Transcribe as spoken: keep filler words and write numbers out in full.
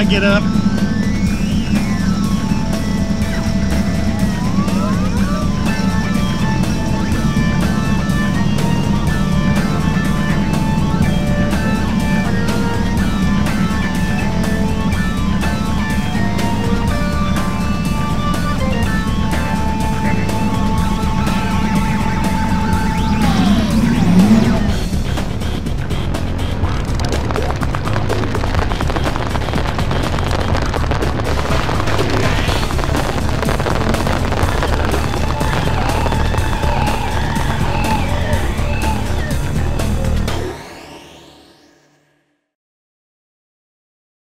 I get up.